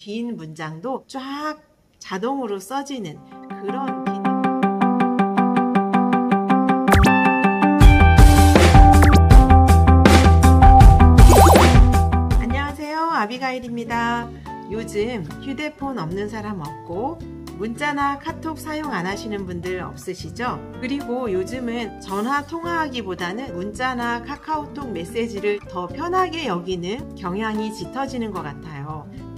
긴 문장도 쫙 자동으로 써지는 그런 기능. 안녕하세요, 아비가일입니다. 요즘 휴대폰 없는 사람 없고 문자나 카톡 사용 안 하시는 분들 없으시죠? 그리고 요즘은 전화 통화하기보다는 문자나 카카오톡 메시지를 더 편하게 여기는 경향이 짙어지는 것 같아요.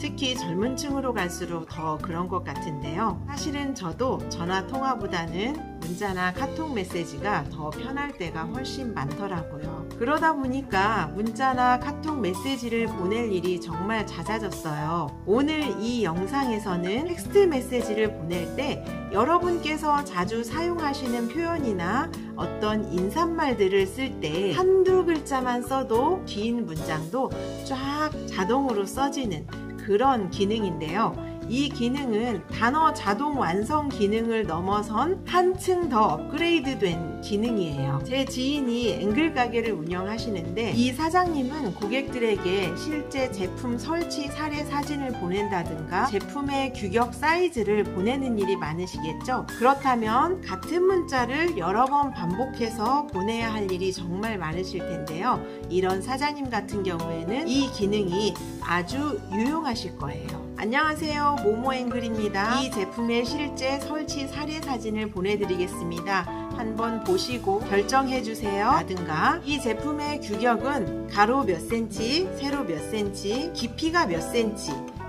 특히 젊은 층으로 갈수록 더 그런 것 같은데요. 사실은 저도 전화 통화보다는 문자나 카톡 메시지가 더 편할 때가 훨씬 많더라고요. 그러다 보니까 문자나 카톡 메시지를 보낼 일이 정말 잦아졌어요. 오늘 이 영상에서는 텍스트 메시지를 보낼 때 여러분께서 자주 사용하시는 표현이나 어떤 인사말들을 쓸 때 한두 글자만 써도 긴 문장도 쫙 자동으로 써지는 그런 기능인데요. 이 기능은 단어 자동 완성 기능을 넘어선 한층 더 업그레이드 된 기능이에요. 제 지인이 앵글 가게를 운영하시는데 이 사장님은 고객들에게 실제 제품 설치 사례 사진을 보낸다든가 제품의 규격 사이즈를 보내는 일이 많으시겠죠? 그렇다면 같은 문자를 여러 번 반복해서 보내야 할 일이 정말 많으실 텐데요. 이런 사장님 같은 경우에는 이 기능이 아주 유용하실 거예요. 안녕하세요, 모모 앵글입니다. 이 제품의 실제 설치 사례 사진을 보내드리겠습니다. 한번 보시고 결정해주세요 라든가, 이 제품의 규격은 가로 몇 cm, 세로 몇 cm, 깊이가 몇 cm,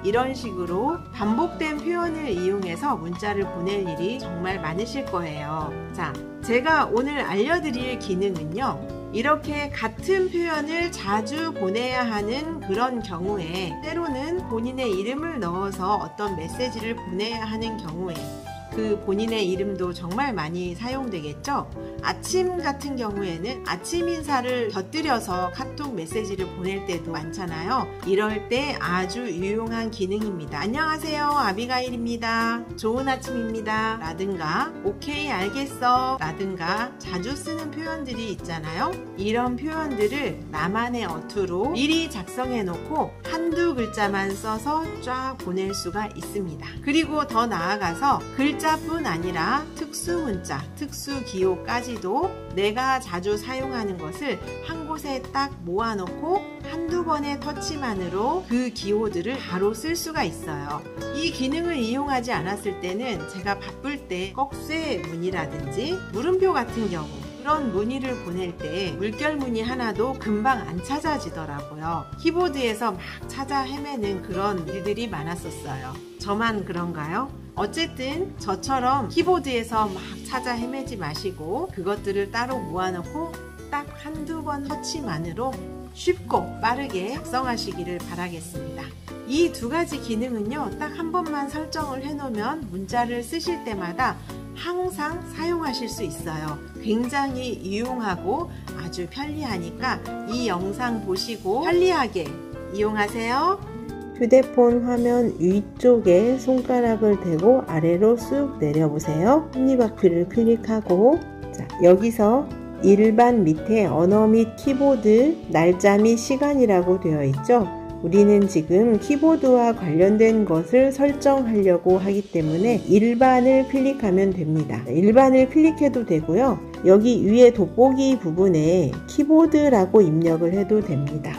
이런 식으로 반복된 표현을 이용해서 문자를 보낼 일이 정말 많으실 거예요. 자, 제가 오늘 알려드릴 기능은요, 이렇게 같은 표현을 자주 보내야 하는 그런 경우에, 때로는 본인의 이름을 넣어서 어떤 메시지를 보내야 하는 경우에 그 본인의 이름도 정말 많이 사용되겠죠? 아침 같은 경우에는 아침 인사를 곁들여서 카톡 메시지를 보낼 때도 많잖아요. 이럴 때 아주 유용한 기능입니다. 안녕하세요, 아비가일입니다. 좋은 아침입니다 라든가, 오케이 알겠어 라든가, 자주 쓰는 표현들이 있잖아요. 이런 표현들을 나만의 어투로 미리 작성해 놓고 한두 글자만 써서 쫙 보낼 수가 있습니다. 그리고 더 나아가서 글자뿐 아니라 특수 문자, 특수 기호까지도 내가 자주 사용하는 것을 한 곳에 딱 모아놓고 한두 번의 터치만으로 그 기호들을 바로 쓸 수가 있어요. 이 기능을 이용하지 않았을 때는 제가 바쁠 때 꺽쇠 문이라든지 물음표 같은 경우, 그런 문의를 보낼 때 물결 무늬 하나도 금방 안 찾아지더라고요. 키보드에서 막 찾아 헤매는 그런 일들이 많았었어요. 저만 그런가요? 어쨌든 저처럼 키보드에서 막 찾아 헤매지 마시고 그것들을 따로 모아놓고 딱 한두 번 터치만으로 쉽고 빠르게 작성하시기를 바라겠습니다. 이 두 가지 기능은요, 딱 한 번만 설정을 해놓으면 문자를 쓰실 때마다 항상 사용하실 수 있어요. 굉장히 유용하고 아주 편리하니까 이 영상 보시고 편리하게 이용하세요. 휴대폰 화면 위쪽에 손가락을 대고 아래로 쑥 내려보세요. 톱니바퀴를 클릭하고, 자, 여기서 일반 밑에 언어 및 키보드, 날짜 및 시간이라고 되어 있죠. 우리는 지금 키보드와 관련된 것을 설정하려고 하기 때문에 일반을 클릭하면 됩니다. 일반을 클릭해도 되고요. 여기 위에 돋보기 부분에 키보드라고 입력을 해도 됩니다.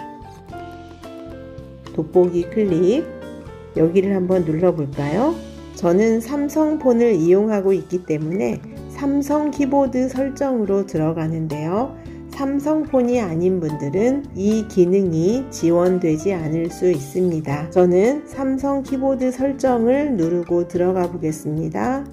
돋보기 클릭, 여기를 한번 눌러볼까요? 저는 삼성폰을 이용하고 있기 때문에 삼성 키보드 설정으로 들어가는데요. 삼성폰이 아닌 분들은 이 기능이 지원되지 않을 수 있습니다. 저는 삼성 키보드 설정을 누르고 들어가 보겠습니다.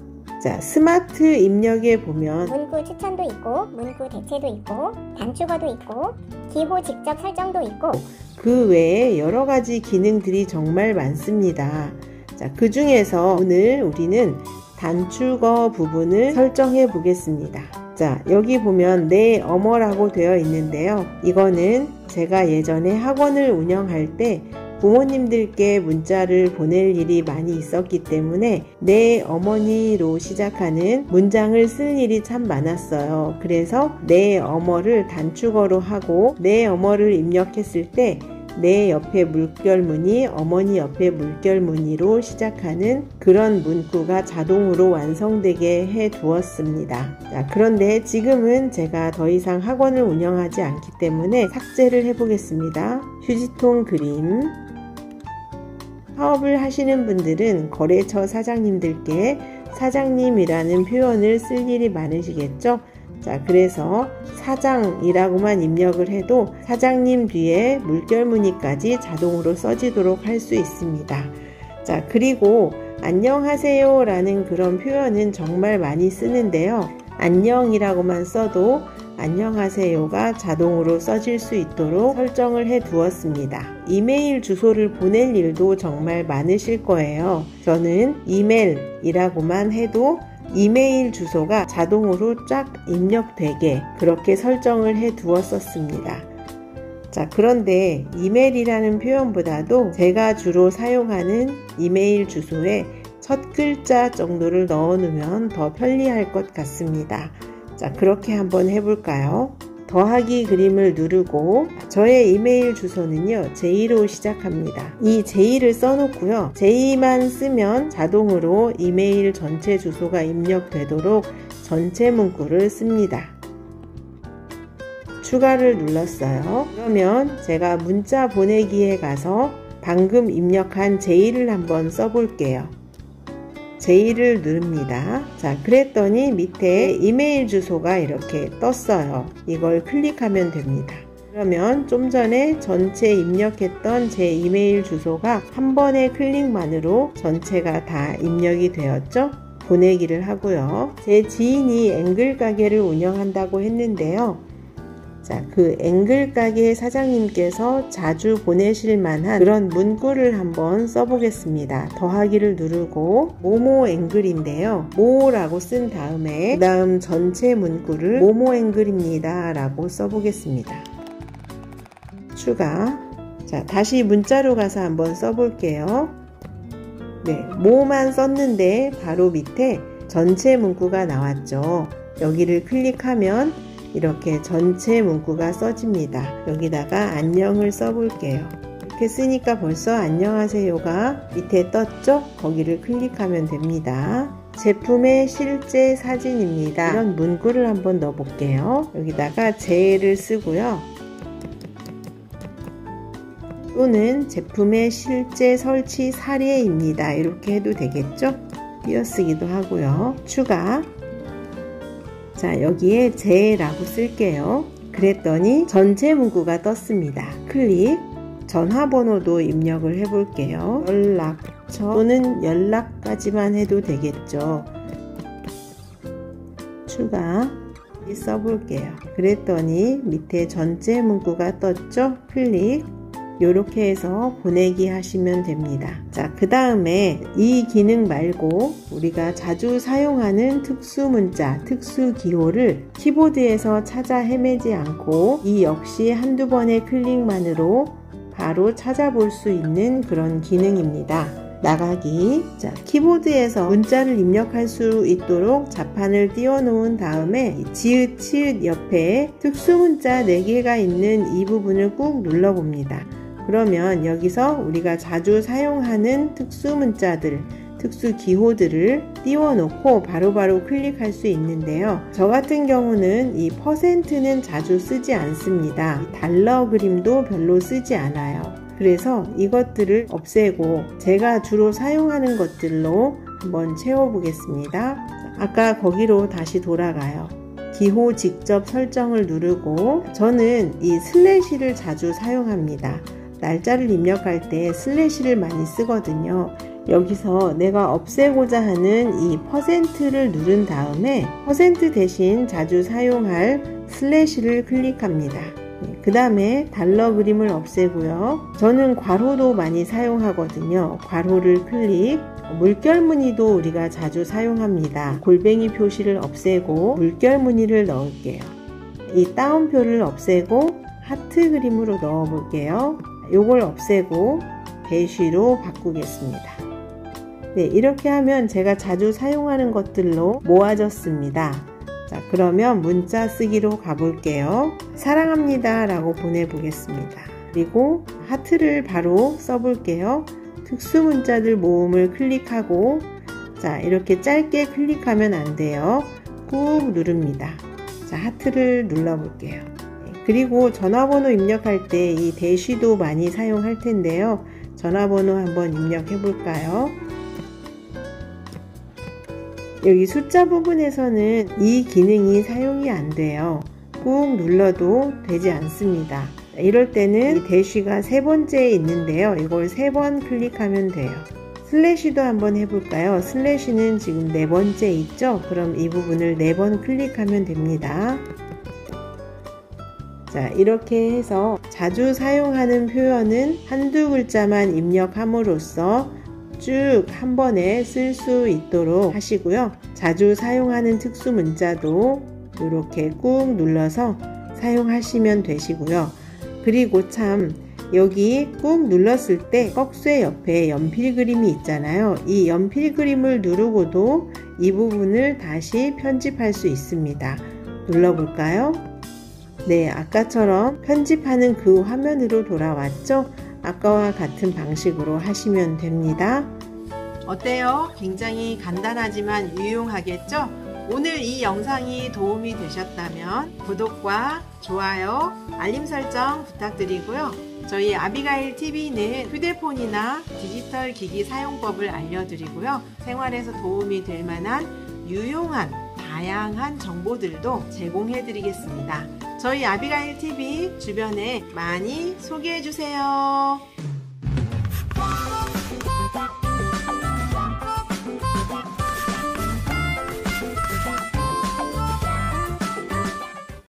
자, 스마트 입력에 보면 문구 추천도 있고, 문구 대체도 있고, 단축어도 있고, 기호 직접 설정도 있고, 그 외에 여러 가지 기능들이 정말 많습니다. 자, 그 중에서 오늘 우리는 단축어 부분을 설정해 보겠습니다. 자, 여기 보면 내 어머라고 되어 있는데요. 이거는 제가 예전에 학원을 운영할 때 부모님들께 문자를 보낼 일이 많이 있었기 때문에 내 어머니로 시작하는 문장을 쓸 일이 참 많았어요. 그래서 내 어머를 단축어로 하고 내 어머를 입력했을 때 내 옆에 물결무늬, 어머니 옆에 물결무늬로 시작하는 그런 문구가 자동으로 완성되게 해 두었습니다. 자, 그런데 지금은 제가 더 이상 학원을 운영하지 않기 때문에 삭제를 해보겠습니다. 휴지통 그림. 사업을 하시는 분들은 거래처 사장님들께 사장님이라는 표현을 쓸 일이 많으시겠죠? 자, 그래서 사장이라고만 입력을 해도 사장님 뒤에 물결무늬까지 자동으로 써지도록 할 수 있습니다. 자, 그리고 안녕하세요 라는 그런 표현은 정말 많이 쓰는데요. 안녕이라고만 써도 안녕하세요가 자동으로 써질 수 있도록 설정을 해 두었습니다. 이메일 주소를 보낼 일도 정말 많으실 거예요. 저는 이메일이라고만 해도 이메일 주소가 자동으로 쫙 입력되게 그렇게 설정을 해 두었었습니다. 자, 그런데 이메일이라는 표현보다도 제가 주로 사용하는 이메일 주소에 첫 글자 정도를 넣어 놓으면 더 편리할 것 같습니다. 자, 그렇게 한번 해볼까요? 더하기 그림을 누르고 저의 이메일 주소는요 J로 시작합니다. 이 J를 써놓고요, J만 쓰면 자동으로 이메일 전체 주소가 입력되도록 전체 문구를 씁니다. 추가를 눌렀어요. 그러면 제가 문자 보내기에 가서 방금 입력한 J를 한번 써볼게요. J를 누릅니다. 자, 그랬더니 밑에 이메일 주소가 이렇게 떴어요. 이걸 클릭하면 됩니다. 그러면 좀 전에 전체 입력했던 제 이메일 주소가 한 번의 클릭만으로 전체가 다 입력이 되었죠? 보내기를 하고요. 제 지인이 앵글 가게를 운영한다고 했는데요. 자, 그 앵글 가게 사장님께서 자주 보내실 만한 그런 문구를 한번 써보겠습니다. 더하기를 누르고 모모 앵글인데요. 모라고 쓴 다음에 그 다음 전체 문구를 모모 앵글입니다 라고 써보겠습니다. 추가. 자, 다시 문자로 가서 한번 써볼게요. 네, 모만 썼는데 바로 밑에 전체 문구가 나왔죠. 여기를 클릭하면 이렇게 전체 문구가 써집니다. 여기다가 안녕을 써볼게요. 이렇게 쓰니까 벌써 안녕하세요가 밑에 떴죠? 거기를 클릭하면 됩니다. 제품의 실제 사진입니다. 이런 문구를 한번 넣어볼게요. 여기다가 제를 쓰고요. 또는 제품의 실제 설치 사례입니다. 이렇게 해도 되겠죠? 띄어쓰기도 하고요. 추가. 자, 여기에 제라고 쓸게요. 그랬더니 전체 문구가 떴습니다. 클릭. 전화번호도 입력을 해볼게요. 연락처 또는 연락까지만 해도 되겠죠. 추가. 써볼게요. 그랬더니 밑에 전체 문구가 떴죠. 클릭. 요렇게 해서 보내기 하시면 됩니다. 자, 그 다음에 이 기능 말고 우리가 자주 사용하는 특수 문자, 특수 기호를 키보드에서 찾아 헤매지 않고 이 역시 한두 번의 클릭만으로 바로 찾아볼 수 있는 그런 기능입니다. 나가기. 자, 키보드에서 문자를 입력할 수 있도록 자판을 띄워놓은 다음에 지읒 옆에 특수 문자 4개가 있는 이 부분을 꾹 눌러봅니다. 그러면 여기서 우리가 자주 사용하는 특수 문자들, 특수 기호들을 띄워놓고 바로바로 클릭할 수 있는데요. 저 같은 경우는 이 퍼센트는 자주 쓰지 않습니다. 달러 그림도 별로 쓰지 않아요. 그래서 이것들을 없애고 제가 주로 사용하는 것들로 한번 채워보겠습니다. 아까 거기로 다시 돌아가요. 기호 직접 설정을 누르고 저는 이 슬래시를 자주 사용합니다. 날짜를 입력할 때 슬래시를 많이 쓰거든요. 여기서 내가 없애고자 하는 이 퍼센트를 누른 다음에 퍼센트 대신 자주 사용할 슬래시를 클릭합니다. 그 다음에 달러 그림을 없애고요. 저는 괄호도 많이 사용하거든요. 괄호를 클릭. 물결무늬도 우리가 자주 사용합니다. 골뱅이 표시를 없애고 물결무늬를 넣을게요. 이 따옴표를 없애고 하트 그림으로 넣어 볼게요. 요걸 없애고 대쉬로 바꾸겠습니다. 네, 이렇게 하면 제가 자주 사용하는 것들로 모아졌습니다. 자, 그러면 문자 쓰기로 가볼게요. 사랑합니다 라고 보내보겠습니다. 그리고 하트를 바로 써볼게요. 특수 문자들 모음을 클릭하고, 자, 이렇게 짧게 클릭하면 안 돼요. 꾹 누릅니다. 자, 하트를 눌러볼게요. 그리고 전화번호 입력할 때 이 대시도 많이 사용할 텐데요. 전화번호 한번 입력해 볼까요? 여기 숫자 부분에서는 이 기능이 사용이 안 돼요. 꾹 눌러도 되지 않습니다. 이럴 때는 대시가 세 번째에 있는데요. 이걸 세 번 클릭하면 돼요. 슬래시도 한번 해볼까요? 슬래시는 지금 네 번째 있죠? 그럼 이 부분을 네 번 클릭하면 됩니다. 자, 이렇게 해서 자주 사용하는 표현은 한두 글자만 입력함으로써 쭉 한 번에 쓸 수 있도록 하시고요. 자주 사용하는 특수 문자도 이렇게 꾹 눌러서 사용하시면 되시고요. 그리고 참, 여기 꾹 눌렀을 때 꺽쇠 옆에 연필 그림이 있잖아요. 이 연필 그림을 누르고도 이 부분을 다시 편집할 수 있습니다. 눌러볼까요? 네, 아까처럼 편집하는 그 화면으로 돌아왔죠? 아까와 같은 방식으로 하시면 됩니다. 어때요? 굉장히 간단하지만 유용하겠죠? 오늘 이 영상이 도움이 되셨다면 구독과 좋아요, 알림 설정 부탁드리고요. 저희 아비가일 TV는 휴대폰이나 디지털 기기 사용법을 알려드리고요. 생활에서 도움이 될 만한 유용한 다양한 정보들도 제공해드리겠습니다. 저희 아비가일 TV 주변에 많이 소개해주세요.